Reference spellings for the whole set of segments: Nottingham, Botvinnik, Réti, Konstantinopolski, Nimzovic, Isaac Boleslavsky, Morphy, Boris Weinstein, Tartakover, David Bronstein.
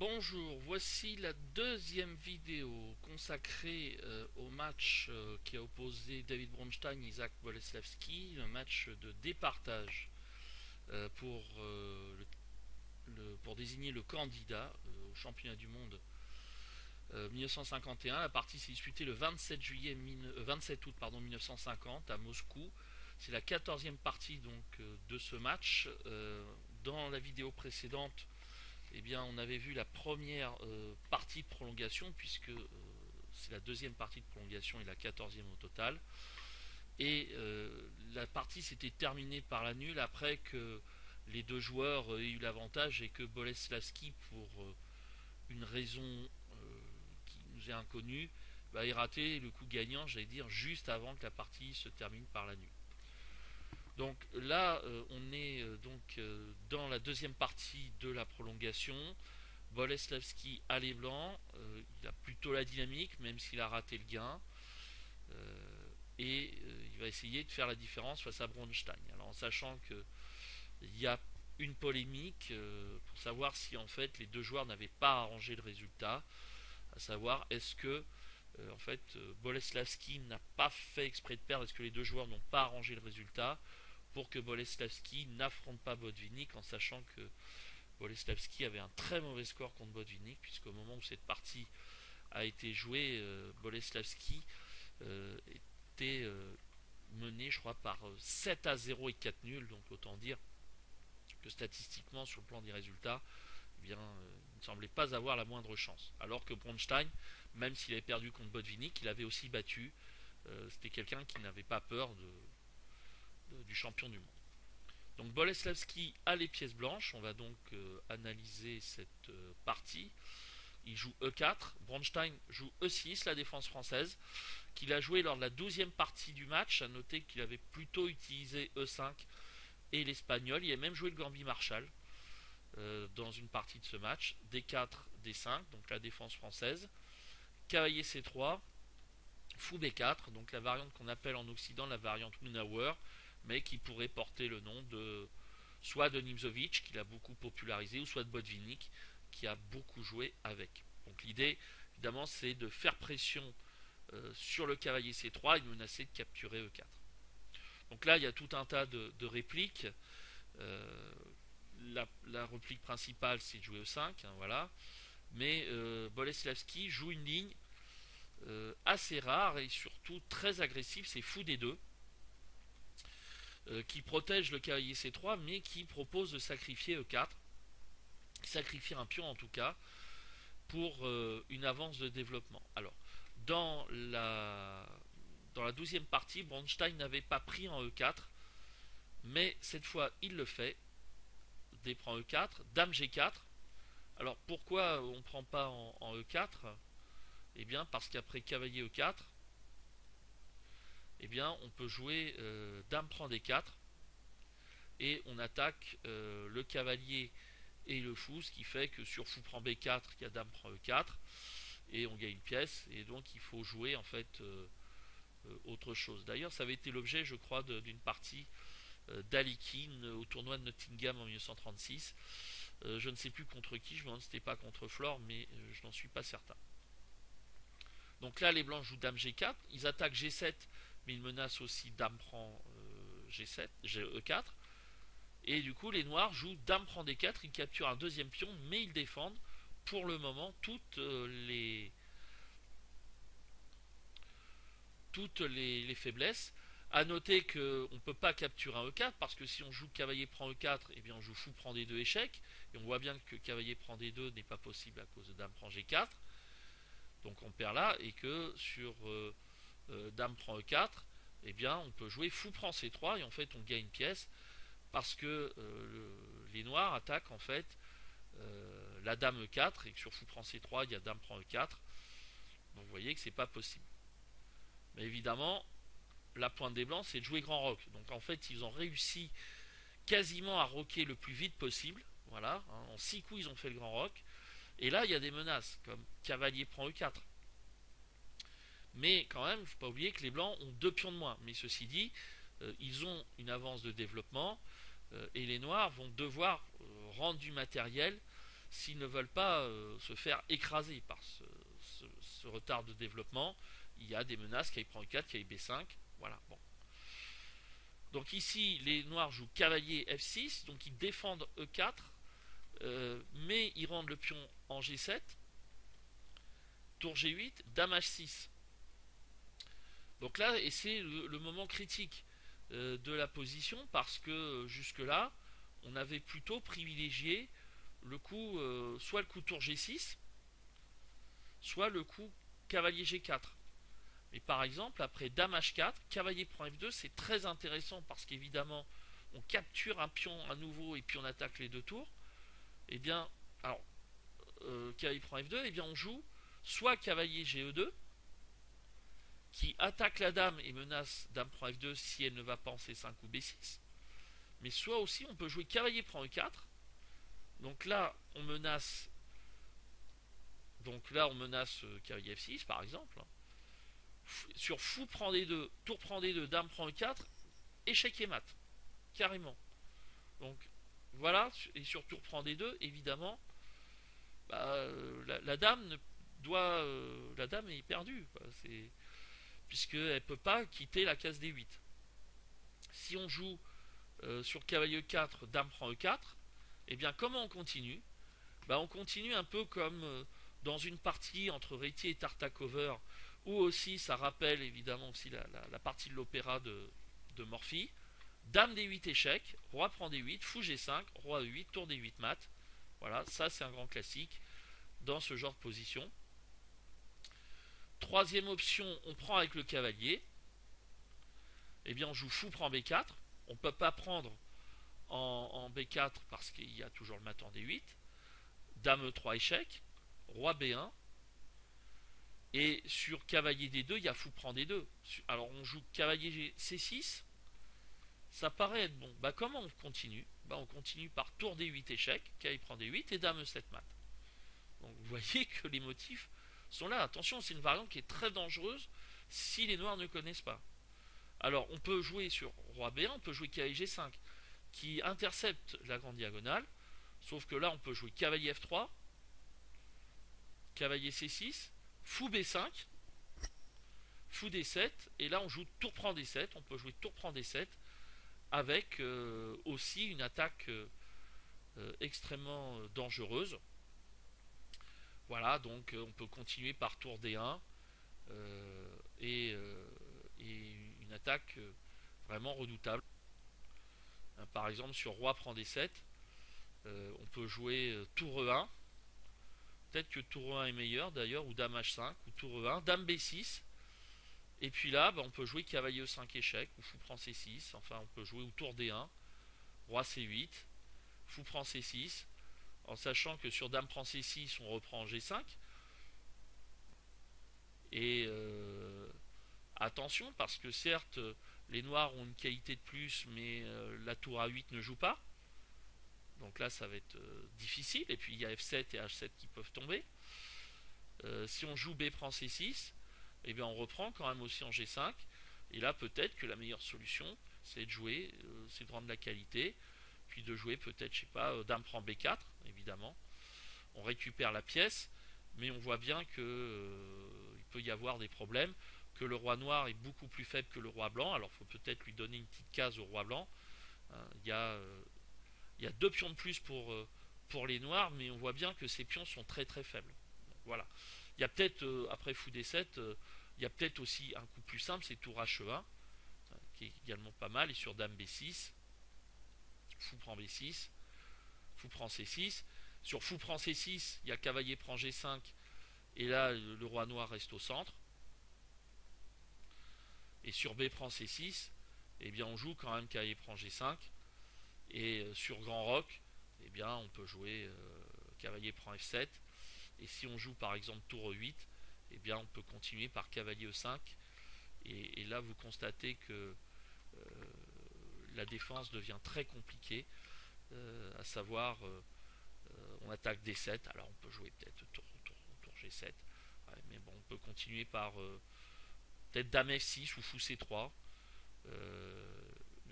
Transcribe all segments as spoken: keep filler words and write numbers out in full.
Bonjour, voici la deuxième vidéo consacrée euh, au match euh, qui a opposé David Bronstein et Isaac Boleslavsky, un match de départage euh, pour, euh, le, le, pour désigner le candidat euh, au championnat du monde euh, mille neuf cent cinquante et un. La partie s'est disputée le vingt-sept, juillet, euh, vingt-sept août pardon, mille neuf cent cinquante à Moscou. C'est la quatorzième partie donc, euh, de ce match. Euh, dans la vidéo précédente, eh bien, on avait vu la première euh, partie de prolongation, puisque euh, c'est la deuxième partie de prolongation et la quatorzième au total. Et euh, la partie s'était terminée par la nulle après que les deux joueurs euh, aient eu l'avantage et que Boleslavsky, pour euh, une raison euh, qui nous est inconnue, bah, ait raté le coup gagnant, j'allais dire, juste avant que la partie se termine par la nulle. Donc là, euh, on est euh, donc euh, dans la deuxième partie de la prolongation. Boleslavsky a les blancs, euh, il a plutôt la dynamique, même s'il a raté le gain. Euh, et euh, il va essayer de faire la différence face à Bronstein. Alors en sachant qu'il y a une polémique euh, pour savoir si en fait les deux joueurs n'avaient pas arrangé le résultat. À savoir, est-ce que euh, en fait euh, Boleslavsky n'a pas fait exprès de perdre, est-ce que les deux joueurs n'ont pas arrangé le résultat pour que Boleslavsky n'affronte pas Botvinnik, en sachant que Boleslavsky avait un très mauvais score contre Botvinnik, puisqu'au moment où cette partie a été jouée, euh, Boleslavsky euh, était euh, mené, je crois, par euh, sept à zéro et quatre nuls, donc autant dire que statistiquement, sur le plan des résultats, eh bien, euh, il ne semblait pas avoir la moindre chance. Alors que Bronstein, même s'il avait perdu contre Botvinnik, il avait aussi battu. Euh, C'était quelqu'un qui n'avait pas peur de... du champion du monde. Donc Boleslavsky a les pièces blanches. On va donc euh, analyser cette euh, partie. Il joue E quatre, Bronstein joue E six, la défense française, qu'il a joué lors de la douzième partie du match. A noter qu'il avait plutôt utilisé E cinq et l'espagnol. Il a même joué le Gambie Marshall euh, dans une partie de ce match. D quatre, D cinq, donc la défense française. Cavalier C trois, fou B quatre, donc la variante qu'on appelle en Occident la variante Munauer, mais qui pourrait porter le nom de soit de Nimzovic, qu'il a beaucoup popularisé, ou soit de Botvinnik, qui a beaucoup joué avec. Donc l'idée, évidemment, c'est de faire pression euh, sur le cavalier C trois et de menacer de capturer E quatre. Donc là, il y a tout un tas de, de répliques. Euh, la, la réplique principale, c'est de jouer E cinq, hein, voilà. Mais euh, Boleslavsky joue une ligne euh, assez rare et surtout très agressive, c'est fou D deux. Qui protège le cavalier C trois, mais qui propose de sacrifier E quatre, sacrifier un pion en tout cas, pour euh, une avance de développement. Alors, dans la dans la douzième partie, Bronstein n'avait pas pris en E quatre, mais cette fois il le fait, déprend E quatre, dame G quatre. Alors pourquoi on ne prend pas en, en E quatre? Eh bien parce qu'après cavalier E quatre, eh bien, on peut jouer euh, dame prend D quatre et on attaque euh, le cavalier et le fou, ce qui fait que sur fou prend B quatre, il y a dame prend E quatre et on gagne une pièce, et donc il faut jouer en fait euh, euh, autre chose. D'ailleurs, ça avait été l'objet, je crois, d'une partie euh, d'Alikin au tournoi de Nottingham en mille neuf cent trente-six. Euh, je ne sais plus contre qui, je me demande si c'était pas contre Flore, mais euh, je n'en suis pas certain. Donc là, les blancs jouent dame G quatre, ils attaquent G sept, mais il menace aussi dame prend euh, G sept, E quatre. Et du coup, les noirs jouent dame prend D quatre. Ils capturent un deuxième pion, mais ils défendent pour le moment toutes euh, les toutes les, les faiblesses. A noter qu'on ne peut pas capturer un E quatre, parce que si on joue cavalier prend E quatre, et bien on joue fou prend D deux échec. Et on voit bien que cavalier prend D deux n'est pas possible à cause de dame prend G quatre. Donc on perd là, et que sur... Euh, dame prend E quatre, eh bien on peut jouer fou prend C trois et en fait on gagne une pièce parce que euh, le, les noirs attaquent en fait euh, la dame E quatre et que sur fou prend C trois il y a dame prend E quatre, donc vous voyez que c'est pas possible. Mais évidemment la pointe des blancs c'est de jouer grand roc, donc en fait ils ont réussi quasiment à roquer le plus vite possible, voilà, hein, en six coups ils ont fait le grand roc, et là il y a des menaces comme cavalier prend E quatre. Mais quand même, il ne faut pas oublier que les blancs ont deux pions de moins. Mais ceci dit, euh, ils ont une avance de développement euh, et les noirs vont devoir euh, rendre du matériel s'ils ne veulent pas euh, se faire écraser par ce, ce, ce retard de développement. Il y a des menaces, caille prend e quatre, caille b cinq, voilà, bon. Donc ici, les noirs jouent cavalier f six, donc ils défendent e quatre, euh, mais ils rendent le pion en g sept, tour g huit, dame h six. Donc là, et c'est le, le moment critique euh, de la position, parce que jusque-là, on avait plutôt privilégié le coup, euh, soit le coup tour g six, soit le coup cavalier g quatre. Mais par exemple, après dame h quatre, cavalier prend f deux, c'est très intéressant parce qu'évidemment, on capture un pion à nouveau et puis on attaque les deux tours. Et bien, alors, euh, cavalier prend f deux, et bien on joue soit cavalier g e deux, qui attaque la dame et menace dame prend f deux si elle ne va pas en c cinq ou b six. Mais soit aussi, on peut jouer cavalier prend e quatre. Donc là, on menace, donc là, on menace euh, cavalier f six par exemple. Sur fou prend d deux, tour prend d deux, dame prend e quatre, échec et mat, carrément. Donc voilà, et sur tour prend d deux, évidemment, bah, la, la dame ne doit, euh, la dame est perdue, puisqu'elle ne peut pas quitter la case d huit. Si on joue euh, sur cavalier e quatre, dame prend e quatre, et eh bien comment on continue? Bah, on continue un peu comme euh, dans une partie entre Réti et Tartakover. Ou aussi, ça rappelle évidemment aussi la, la, la partie de l'opéra de, de Morphy. Dame d huit échec, roi prend d huit, fou g cinq, roi e huit, tour d huit mat. Voilà, ça c'est un grand classique dans ce genre de position. Troisième option, on prend avec le cavalier. Eh bien on joue fou prend b quatre. On ne peut pas prendre en, en b quatre parce qu'il y a toujours le mat en d huit. Dame e trois échec, roi b un. Et sur cavalier d deux, il y a fou prend d deux. Alors on joue cavalier c six. Ça paraît être bon. Bah comment on continue? Bah on continue par tour d huit échec, cavalier prend d huit et dame e sept mat. Donc vous voyez que les motifs sont là. Attention, c'est une variante qui est très dangereuse si les noirs ne connaissent pas. Alors on peut jouer sur roi b un, on peut jouer cavalier g cinq qui intercepte la grande diagonale. Sauf que là on peut jouer cavalier f trois, cavalier c six. Fou b cinq, fou d sept, et là on joue tour prend d sept, on peut jouer tour prend d sept, avec euh, aussi une attaque euh, euh, extrêmement euh, dangereuse. Voilà, donc euh, on peut continuer par tour d un, euh, et, euh, et une attaque euh, vraiment redoutable. Hein, par exemple sur roi prend d sept, euh, on peut jouer euh, tour e un, peut-être que tour e un est meilleur d'ailleurs, ou dame h cinq, ou tour e un, dame b six. Et puis là, bah, on peut jouer cavalier e cinq échec, ou fou prend c six. Enfin, on peut jouer ou tour d un, roi c huit, fou prend c six. En sachant que sur dame prend c six, on reprend g cinq. Et euh, attention, parce que certes, les noirs ont une qualité de plus, mais euh, la tour a huit ne joue pas. Donc là ça va être euh, difficile, et puis il y a f sept et h sept qui peuvent tomber. Euh, si on joue b prend c six, et bien on reprend quand même aussi en g cinq, et là peut-être que la meilleure solution c'est de jouer, euh, c'est de rendre la qualité, puis de jouer peut-être, je sais pas, euh, dame prend b quatre, évidemment. On récupère la pièce, mais on voit bien que euh, il peut y avoir des problèmes, que le roi noir est beaucoup plus faible que le roi blanc, alors il faut peut-être lui donner une petite case au roi blanc. Hein, il y a... Euh, Il y a deux pions de plus pour, euh, pour les noirs, mais on voit bien que ces pions sont très très faibles. Donc, voilà. Il y a peut-être, euh, après fou d sept, euh, il y a peut-être aussi un coup plus simple, c'est tour h un, hein, qui est également pas mal, et sur dame b six, fou prend b six, fou prend c six. Sur fou prend c six, il y a cavalier prend g cinq, et là le roi noir reste au centre. Et sur b prend c six, eh bien on joue quand même cavalier prend g cinq. Et sur grand roc, eh bien on peut jouer euh, cavalier prend f sept. Et si on joue par exemple tour e huit, eh bien on peut continuer par cavalier e cinq. Et, et là vous constatez que euh, la défense devient très compliquée. Euh, à savoir, euh, on attaque d sept. Alors on peut jouer peut-être tour, tour, tour g sept. Ouais, mais bon, on peut continuer par euh, peut-être dame f six ou fou c trois. Euh,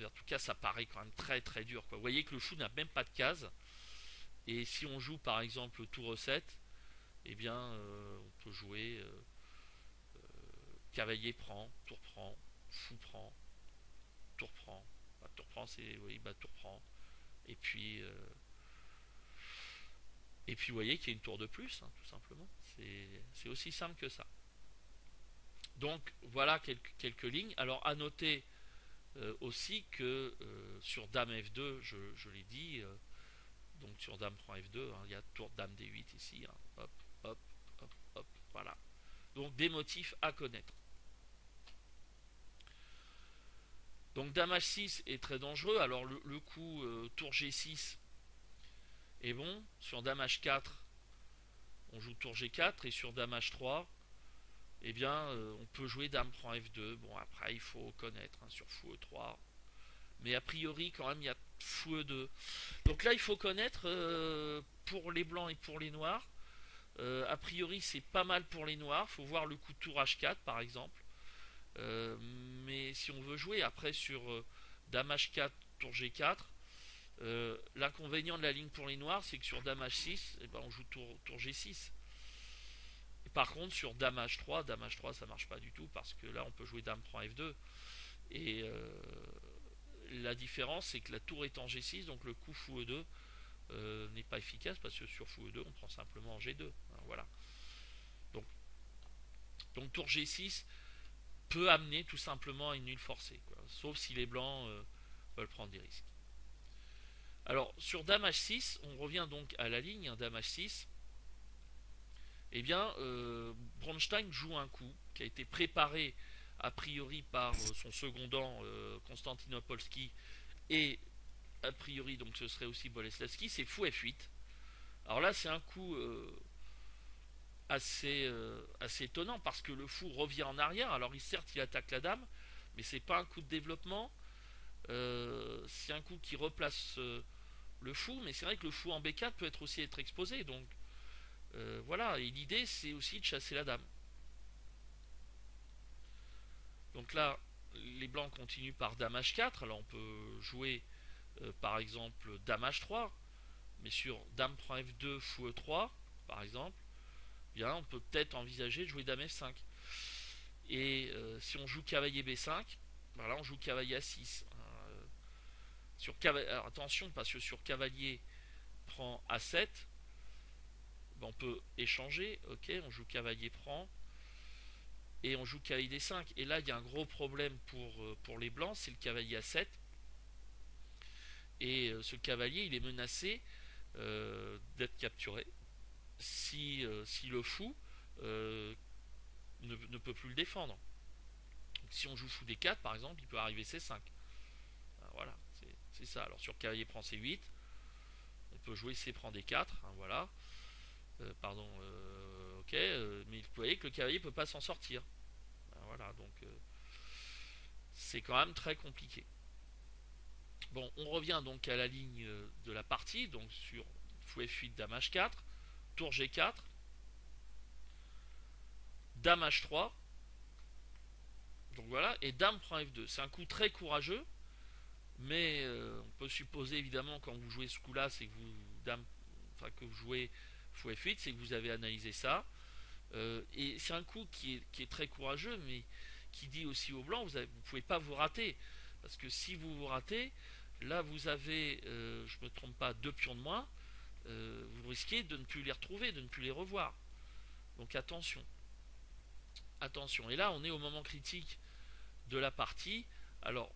en tout cas ça paraît quand même très très dur, quoi. Vous voyez que le fou n'a même pas de case, Et si on joue par exemple tour E sept, eh bien euh, on peut jouer euh, euh, cavalier prend, tour prend, fou prend, tour prend, bah, tour prend c'est oui, bah, tour prend, et puis euh, et puis vous voyez qu'il y a une tour de plus, hein, tout simplement. C'est aussi simple que ça. Donc voilà quelques, quelques lignes. Alors à noter euh, aussi que euh, sur dame F deux, je, je l'ai dit, euh, donc sur dame prend F deux, hein, il y a tour dame D huit ici, hein, hop, hop, hop, hop, voilà. Donc des motifs à connaître. Donc dame H six est très dangereux. Alors le, le coup euh, tour G six est bon. Sur dame H quatre, on joue tour G quatre, et sur dame H trois, eh bien, euh, on peut jouer dame prend F deux. Bon, après, il faut connaître, hein, sur fou E trois. Mais a priori, quand même, il y a fou E deux. Donc là, il faut connaître euh, pour les blancs et pour les noirs. Euh, a priori, c'est pas mal pour les noirs. Il faut voir le coup tour H quatre, par exemple. Euh, mais si on veut jouer après sur euh, dame H quatre, tour G quatre, euh, l'inconvénient de la ligne pour les noirs, c'est que sur dame H six, eh ben, on joue tour, tour G six. Par contre, sur dame H trois, dame H trois ça marche pas du tout, parce que là on peut jouer dame prend F deux, et euh, la différence c'est que la tour est en G six, donc le coup fou E deux euh, n'est pas efficace, parce que sur fou E deux on prend simplement en G deux, hein, voilà. Donc, donc tour G six peut amener tout simplement à une nulle forcée, quoi, sauf si les blancs euh, veulent prendre des risques. Alors sur dame H six, on revient donc à la ligne, hein, dame H six. Eh bien, euh, Bronstein joue un coup qui a été préparé a priori par euh, son secondant euh, Konstantinopolski, et a priori donc ce serait aussi Boleslavsky, c'est fou F huit. Alors là c'est un coup euh, assez, euh, assez étonnant, parce que le fou revient en arrière. Alors certes il attaque la dame, mais c'est pas un coup de développement, euh, c'est un coup qui replace euh, le fou, mais c'est vrai que le fou en B quatre peut être aussi être exposé, donc Euh, voilà, et l'idée c'est aussi de chasser la dame. Donc là, les blancs continuent par dame H quatre. Alors on peut jouer euh, par exemple dame H trois, mais sur dame prend F deux, fou E trois, par exemple, eh bien on peut peut-être envisager de jouer dame F cinq. Et euh, si on joue cavalier B cinq, ben là on joue cavalier A six. Hein, euh, sur cavalier, alors attention, parce que sur cavalier prend A sept, on peut échanger, ok, on joue cavalier prend, et on joue cavalier D cinq, et là il y a un gros problème pour, pour les blancs, c'est le cavalier A sept, et ce cavalier il est menacé euh, d'être capturé, si, euh, si le fou euh, ne, ne peut plus le défendre. Donc, si on joue fou D quatre par exemple, il peut arriver C cinq, alors, voilà, c'est ça. Alors sur cavalier prend C huit, on peut jouer C prend D quatre, hein, voilà. Euh, pardon, euh, ok, euh, mais vous voyez que le cavalier ne peut pas s'en sortir. Ben voilà, donc euh, c'est quand même très compliqué. Bon, on revient donc à la ligne de la partie, donc sur fou F huit, dame H quatre, tour G quatre, dame H trois, donc voilà, et dame prend F deux. C'est un coup très courageux, mais euh, on peut supposer évidemment quand vous jouez ce coup-là, c'est que vous dame, enfin que vous jouez fou F huit, c'est que vous avez analysé ça, euh, et c'est un coup qui est, qui est très courageux, mais qui dit aussi aux blancs, vous ne pouvez pas vous rater, parce que si vous vous ratez, là vous avez, euh, je ne me trompe pas, deux pions de moins, euh, vous risquez de ne plus les retrouver, de ne plus les revoir, donc attention, attention, et là on est au moment critique de la partie. Alors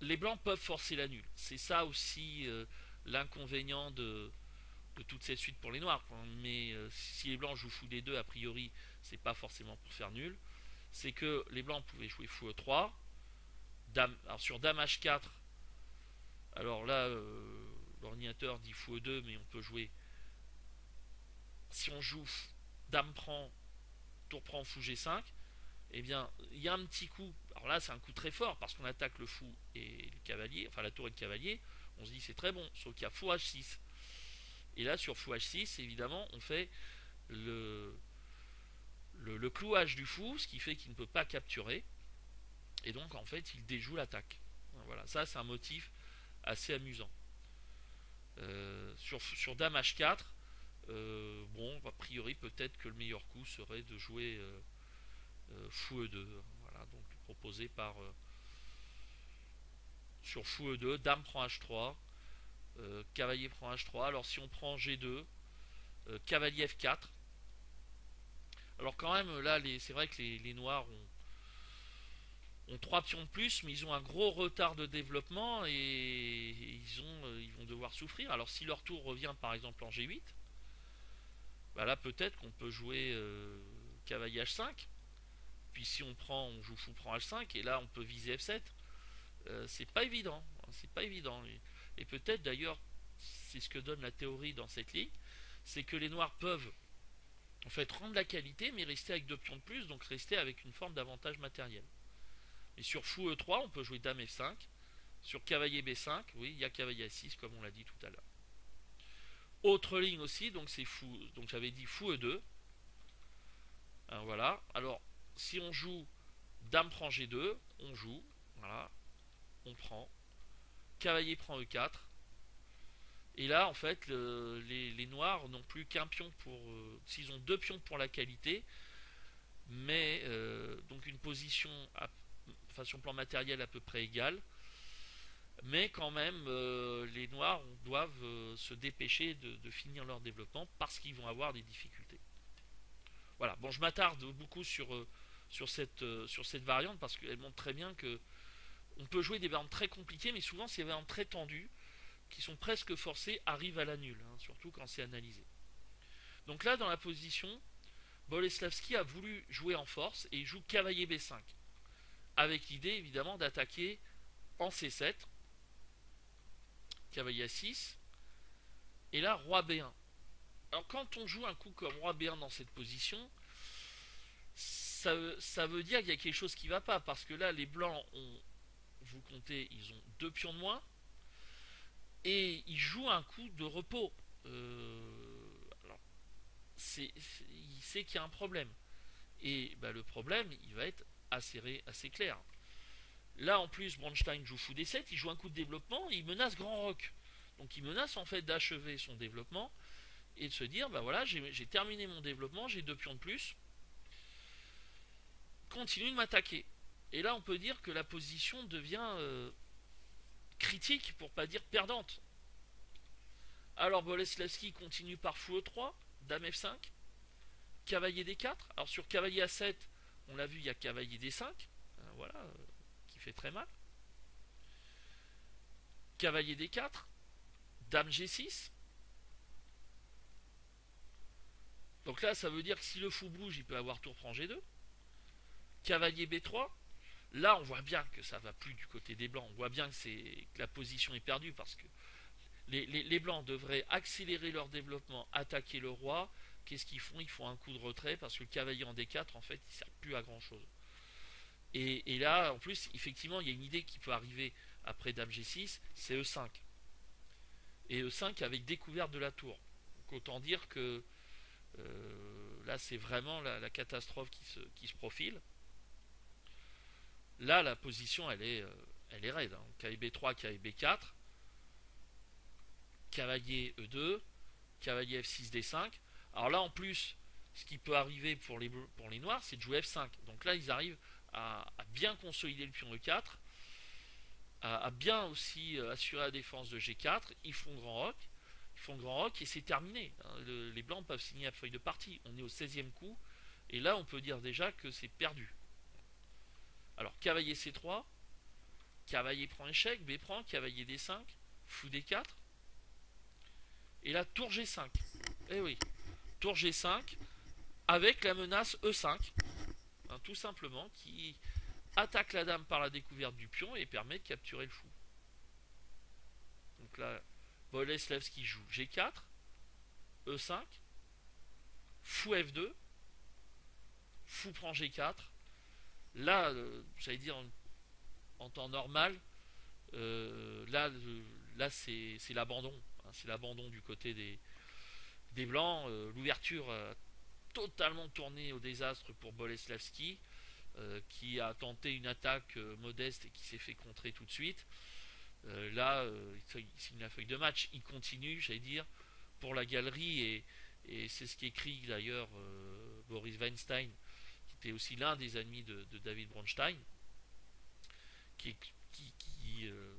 les blancs peuvent forcer la nulle, c'est ça aussi euh, l'inconvénient de... de toutes ces suites pour les noirs, mais euh, si les blancs jouent fou D deux, a priori c'est pas forcément pour faire nul, c'est que les blancs pouvaient jouer fou E trois, dame, alors sur dame H quatre, alors là euh, l'ordinateur dit fou E deux, mais on peut jouer, si on joue dame prend, tour prend fou G cinq, eh bien il y a un petit coup, alors là c'est un coup très fort, parce qu'on attaque le fou et le cavalier, enfin la tour et le cavalier, on se dit c'est très bon, sauf qu'il y a fou H six. Et là, sur fou H six, évidemment, on fait le, le, le clouage du fou, ce qui fait qu'il ne peut pas capturer. Et donc, en fait, il déjoue l'attaque. Voilà, ça, c'est un motif assez amusant. Euh, sur, sur Dame H quatre, euh, bon, a priori, peut-être que le meilleur coup serait de jouer euh, euh, fou E deux. Voilà, donc proposé par. Euh, sur fou E deux, Dame prend H trois, euh, Cavalier prend H trois. Alors, si on prend G deux, euh, Cavalier F quatre. Alors, quand même, là, c'est vrai que les, les noirs ont. ont trois pions de plus, mais ils ont un gros retard de développement et, et ils, ont, ils vont devoir souffrir. Alors si leur tour revient par exemple en G huit, bah là peut-être qu'on peut jouer euh, cavalier H cinq, puis si on prend, on joue fou prend H cinq, et là on peut viser F sept. Euh, c'est pas évident, hein, c'est pas évident. Et, et peut-être d'ailleurs, c'est ce que donne la théorie dans cette ligne, c'est que les noirs peuvent en fait rendre la qualité, mais rester avec deux pions de plus, donc rester avec une forme d'avantage matériel. Et sur fou E trois, on peut jouer Dame F cinq. Sur cavalier B cinq, oui, il y a cavalier A six, comme on l'a dit tout à l'heure. Autre ligne aussi, donc c'est fou. Donc j'avais dit fou E deux. Alors, voilà. Alors, si on joue Dame prend G deux, on joue. Voilà. On prend. Cavalier prend E quatre. Et là, en fait, le, les, les noirs n'ont plus qu'un pion pour. Euh, s'ils ont deux pions pour la qualité, mais euh, donc une position à. Enfin, sur le plan matériel à peu près égal, mais quand même euh, les noirs doivent euh, se dépêcher de, de finir leur développement parce qu'ils vont avoir des difficultés. Voilà, bon, je m'attarde beaucoup sur, euh, sur, cette, euh, sur cette variante parce qu'elle montre très bien que on peut jouer des variantes très compliquées, mais souvent ces variantes très tendues qui sont presque forcées arrivent à la nulle, hein, surtout quand c'est analysé. Donc là, dans la position, Boleslavsky a voulu jouer en force et il joue cavalier B cinq. Avec l'idée évidemment d'attaquer en C sept, cavalier A six, et là roi B un. Alors quand on joue un coup comme roi B un dans cette position, ça, ça veut dire qu'il y a quelque chose qui ne va pas, parce que là les blancs ont, vous comptez, ils ont deux pions de moins, et ils jouent un coup de repos. Euh, alors, c'est, c'est, il sait qu'il y a un problème, et bah, le problème il va être Assez, assez clair. Là en plus Bronstein joue fou D sept, il joue un coup de développement, et il menace grand roc, donc il menace en fait d'achever son développement et de se dire bah voilà, j'ai terminé mon développement, j'ai deux pions de plus, continue de m'attaquer. Et là on peut dire que la position devient euh, critique, pour pas dire perdante. Alors Boleslavsky continue par fou E trois, Dame F cinq, cavalier D quatre. Alors sur cavalier A sept, on l'a vu, il y a cavalier D cinq, hein, voilà, euh, qui fait très mal. Cavalier D quatre, Dame G six. Donc là, ça veut dire que si le fou bouge, il peut avoir tour prend G deux. Cavalier B trois. Là, on voit bien que ça ne va plus du côté des blancs. On voit bien que, que la position est perdue, parce que les, les, les blancs devraient accélérer leur développement, attaquer le roi. Qu'est-ce qu'ils font? Ils font un coup de retrait parce que le cavalier en D quatre, en fait, il ne sert plus à grand-chose. Et, et là, en plus, effectivement, il y a une idée qui peut arriver après Dame G six, c'est E cinq. Et E cinq avec découverte de la tour. Donc, autant dire que euh, là, c'est vraiment la, la catastrophe qui se, qui se profile. Là, la position, elle est, elle est raide. Hein. K B trois, K B quatre, cavalier E deux, cavalier F six, D cinq. Alors là en plus, ce qui peut arriver pour les, bleus, pour les noirs, c'est de jouer F cinq. Donc là ils arrivent à, à bien consolider le pion E quatre, à, à bien aussi assurer la défense de G quatre, ils font grand roc, ils font grand roc et c'est terminé. Le, les blancs peuvent signer la feuille de partie. On est au seizième coup, et là on peut dire déjà que c'est perdu. Alors cavalier C trois, cavalier prend échec, B prend, cavalier D cinq, fou D quatre, et là tour G cinq. Eh oui. Tour G cinq avec la menace E cinq, hein, tout simplement, qui attaque la dame par la découverte du pion et permet de capturer le fou. Donc là, Boleslavsky joue G quatre, E cinq, fou F deux, fou prend G quatre. Là, euh, j'allais dire en, en temps normal, euh, là, euh, là c'est l'abandon, hein, c'est l'abandon du côté des. Des blancs, euh, l'ouverture euh, totalement tournée au désastre pour Boleslavsky, euh, qui a tenté une attaque euh, modeste et qui s'est fait contrer tout de suite. Euh, là, euh, il signe la feuille de match, il continue, j'allais dire, pour la galerie, et, et c'est ce qu'écrit d'ailleurs euh, Boris Weinstein, qui était aussi l'un des amis de, de David Bronstein, qui, qui, qui, euh,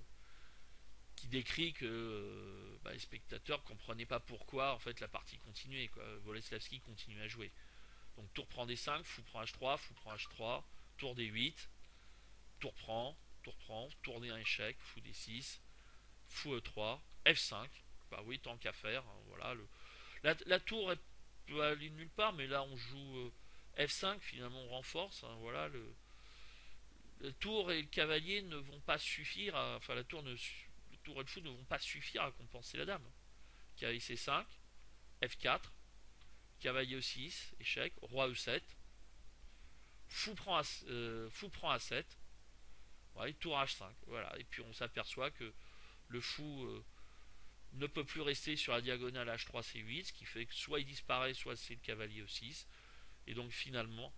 qui décrit que euh, bah, les spectateurs ne comprenaient pas pourquoi en fait la partie continuait, quoi. Boleslavsky continue à jouer. Donc tour prend D cinq, fou prend H trois, fou prend H trois, tour D huit, tour prend, tour prend, tour D un échec, fou D six, fou E trois, F cinq, bah oui, tant qu'à faire, hein, voilà. Le, la, la tour elle peut aller nulle part, mais là on joue euh, F cinq, finalement on renforce, hein, voilà. Le, le tour et le cavalier ne vont pas suffire, à, enfin la tour, ne, le tour et le fou ne vont pas suffire à compenser la dame. Cavalier C cinq, F quatre, cavalier E six, échec, roi E sept, fou prend, euh, fou prend A sept, ouais, tour H cinq, voilà, et puis on s'aperçoit que le fou euh, ne peut plus rester sur la diagonale H trois, C huit, ce qui fait que soit il disparaît, soit c'est le cavalier E six, et donc finalement,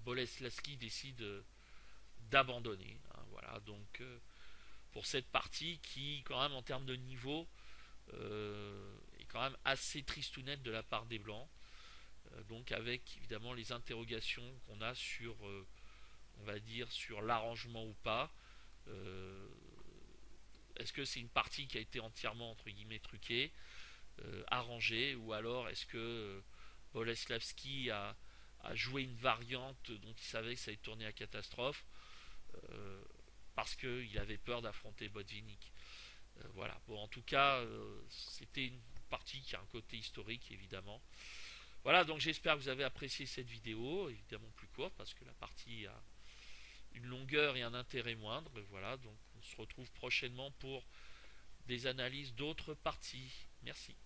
Boleslavsky décide euh, d'abandonner, hein, voilà, donc euh, pour cette partie qui, quand même, en termes de niveau, euh, quand même assez tristounette de la part des Blancs, euh, donc avec évidemment les interrogations qu'on a sur, euh, on va dire, sur l'arrangement ou pas. Euh, est-ce que c'est une partie qui a été entièrement, entre guillemets, truquée, euh, arrangée, ou alors est-ce que euh, Boleslavsky a, a joué une variante dont il savait que ça allait tourner à catastrophe, euh, parce qu'il avait peur d'affronter Botvinnik. Euh, voilà, bon, en tout cas, euh, c'était une partie qui a un côté historique évidemment. Voilà, donc j'espère que vous avez apprécié cette vidéo, évidemment plus courte parce que la partie a une longueur et un intérêt moindre. Voilà, donc on se retrouve prochainement pour des analyses d'autres parties. Merci.